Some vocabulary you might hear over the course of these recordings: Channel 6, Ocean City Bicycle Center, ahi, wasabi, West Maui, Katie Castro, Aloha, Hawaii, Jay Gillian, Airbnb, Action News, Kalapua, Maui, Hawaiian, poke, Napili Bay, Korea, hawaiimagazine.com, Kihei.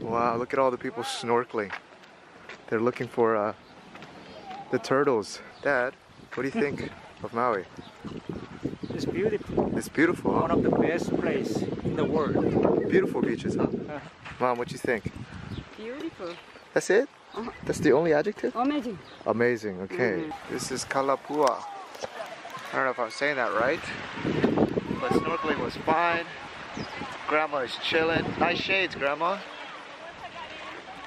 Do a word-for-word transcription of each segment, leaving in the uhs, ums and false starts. Wow, look at all the people snorkeling. They're looking for uh, the turtles. Dad, what do you think of Maui? It's beautiful. It's beautiful. One huh? of the best places in the world. Beautiful beaches, huh? Uh, Mom, what do you think? Beautiful. That's it? Uh-huh. That's the only adjective? Amazing. Amazing, okay. Mm-hmm. This is Kalapua. I don't know if I'm saying that right. But snorkeling was fine. Grandma is chilling. Nice shades, Grandma.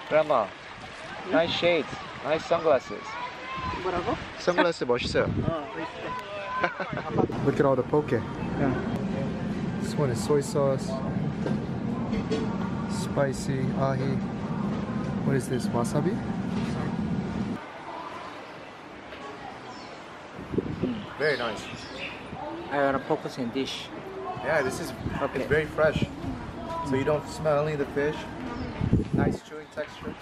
Grandma, mm-hmm. nice shades. Nice sunglasses. 뭐라고? Sunglasses 멋있어요. Look at all the poke. Yeah. This one is soy sauce. Spicy, ahi. What is this, wasabi? Very nice. I want to focus on dish. Yeah, this is okay. It's very fresh. So you don't smell only the fish. Nice chewy texture.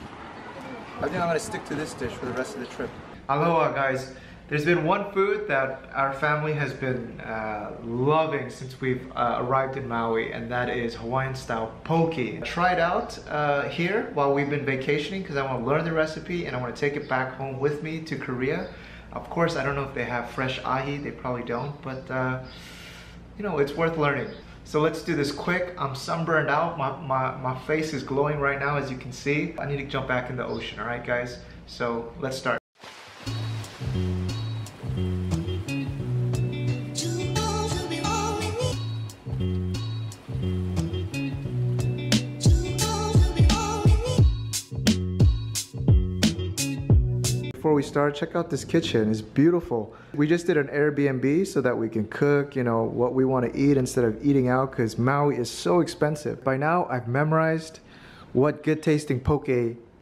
I think I'm going to stick to this dish for the rest of the trip. Aloha guys, there's been one food that our family has been uh, loving since we've uh, arrived in Maui, and that is Hawaiian style poke. I tried out uh, here while we've been vacationing because I want to learn the recipe and I want to take it back home with me to Korea. Of course, I don't know if they have fresh ahi, they probably don't, but uh, you know, it's worth learning. So let's do this quick. I'm sunburned out. My, my, my face is glowing right now, as you can see. I need to jump back in the ocean, all right, guys? So let's start. Before we start, check out this kitchen. It's beautiful. We just did an Airbnb so that we can cook, you know, what we want to eat instead of eating out, because Maui is so expensive. By now, I've memorized what good tasting poke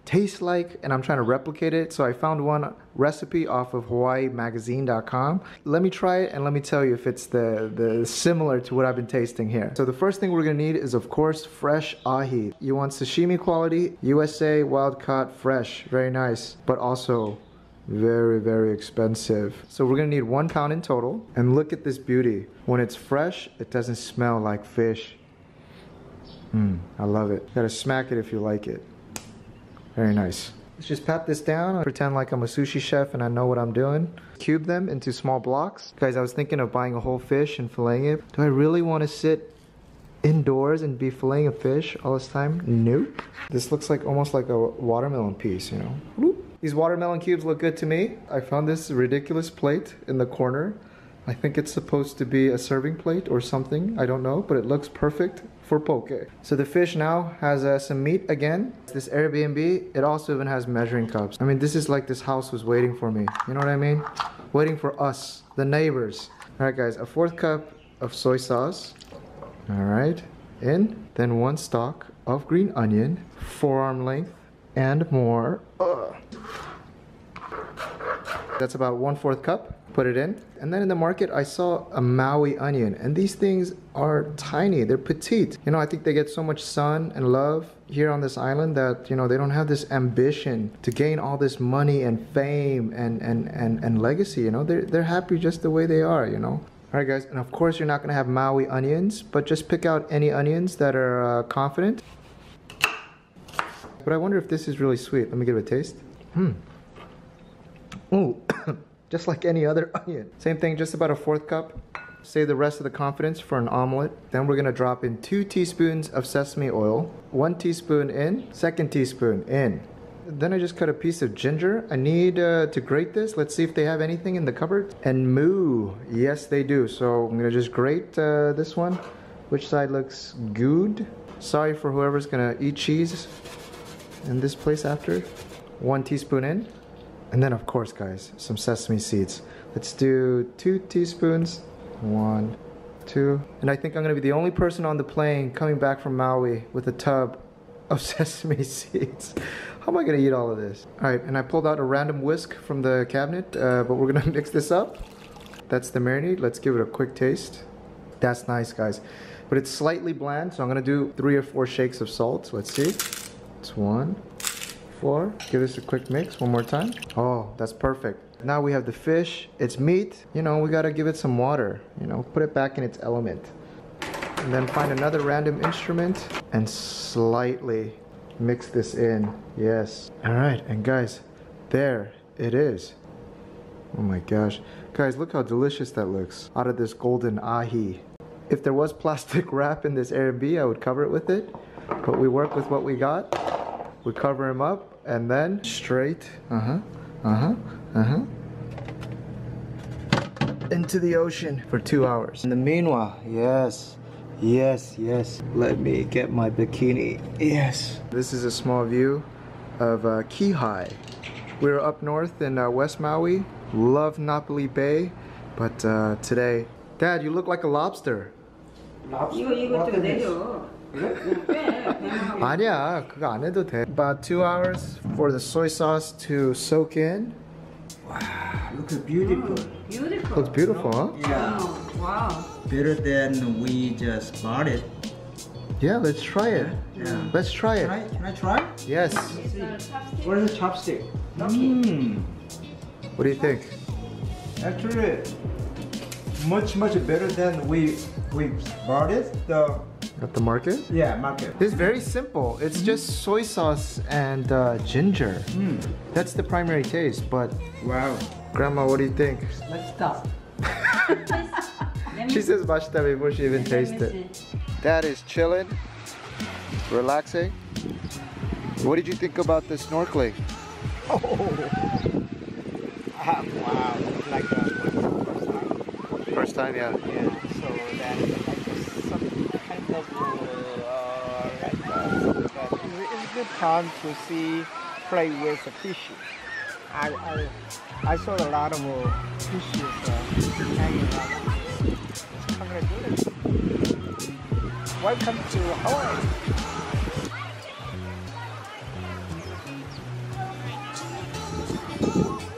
tastes like, and I'm trying to replicate it. So I found one recipe off of hawaii magazine dot com. Let me try it and let me tell you if it's the, the similar to what I've been tasting here. So the first thing we're gonna need is, of course, fresh ahi. You want sashimi quality, U S A wild caught fresh, very nice, but also very, very expensive. So we're gonna need one pound in total. And look at this beauty. When it's fresh, it doesn't smell like fish. Mmm, I love it. You gotta smack it if you like it. Very nice. Let's just pat this down. I pretend like I'm a sushi chef and I know what I'm doing. Cube them into small blocks. Guys, I was thinking of buying a whole fish and filleting it. Do I really want to sit indoors and be filleting a fish all this time? Nope. This looks like almost like a watermelon piece, you know? Whoop. These watermelon cubes look good to me. I found this ridiculous plate in the corner. I think it's supposed to be a serving plate or something. I don't know, but it looks perfect for poke. So the fish now has uh, some meat again. This Airbnb, it also even has measuring cups. I mean, this is like this house was waiting for me. You know what I mean? Waiting for us, the neighbors. All right, guys, a fourth cup of soy sauce. All right, in. Then one stalk of green onion, forearm length, and more. Ugh. That's about one fourth cup. Put it in. And then in the market, I saw a Maui onion. And these things are tiny. They're petite. You know, I think they get so much sun and love here on this island that, you know, they don't have this ambition to gain all this money and fame and, and, and, and legacy. You know, they're, they're happy just the way they are, you know. All right, guys. And of course, you're not going to have Maui onions, but just pick out any onions that are uh, confident. But I wonder if this is really sweet. Let me give it a taste. Hmm. Ooh. Just like any other onion. Same thing, just about a fourth cup. Save the rest of the confidence for an omelet. Then we're gonna drop in two teaspoons of sesame oil. One teaspoon in, second teaspoon in. Then I just cut a piece of ginger. I need uh, to grate this. Let's see if they have anything in the cupboard. And moo, yes they do. So I'm gonna just grate uh, this one. Which side looks good? Sorry for whoever's gonna eat cheese in this place after. One teaspoon in. And then of course, guys, some sesame seeds. Let's do two teaspoons. One, two. And I think I'm gonna be the only person on the plane coming back from Maui with a tub of sesame seeds. How am I gonna eat all of this? All right, and I pulled out a random whisk from the cabinet, uh, but we're gonna mix this up. That's the marinade. Let's give it a quick taste. That's nice, guys. But it's slightly bland, so I'm gonna do three or four shakes of salt. Let's see. It's one. Four. Give this a quick mix one more time. Oh, that's perfect. Now we have the fish. It's meat. You know, we gotta give it some water. You know, put it back in its element. And then find another random instrument and slightly mix this in. Yes. All right, and guys, there it is. Oh my gosh. Guys, look how delicious that looks out of this golden ahi. If there was plastic wrap in this Airbnb, I would cover it with it, but we work with what we got. We cover him up and then straight, uh-huh, uh-huh, uh-huh, into the ocean for two hours. In the meanwhile, yes, yes, yes. Let me get my bikini, yes. This is a small view of uh, Kihei. We're up north in uh, West Maui. Love Napili Bay, but uh, today, Dad, you look like a lobster. Lobster? What is this? About two hours for the soy sauce to soak in. Wow, looks beautiful. Mm, beautiful. Looks beautiful, huh? Yeah. Oh, wow. Better than we just bought it. Yeah, let's try it. Yeah. Let's try it. Can I, can I try? Yes. What is a chopstick? Mm. What do you think? Actually, much much better than we we bought it. The At the market? Yeah, market. It's very simple. It's mm-hmm. just soy sauce and uh, ginger. Mm. That's the primary taste, but... Wow. Grandma, what do you think? Let's stop. She says "Bashita" before she even tastes it. Dad is chilling, relaxing. What did you think about the snorkeling? Oh! Ah, wow, like a first time. First time, yeah. Yeah, so that... Uh, it's a good time to see, play with the fishes. I, I, I saw a lot of uh, fishes uh, hanging out. Congratulations. Welcome to Hawaii.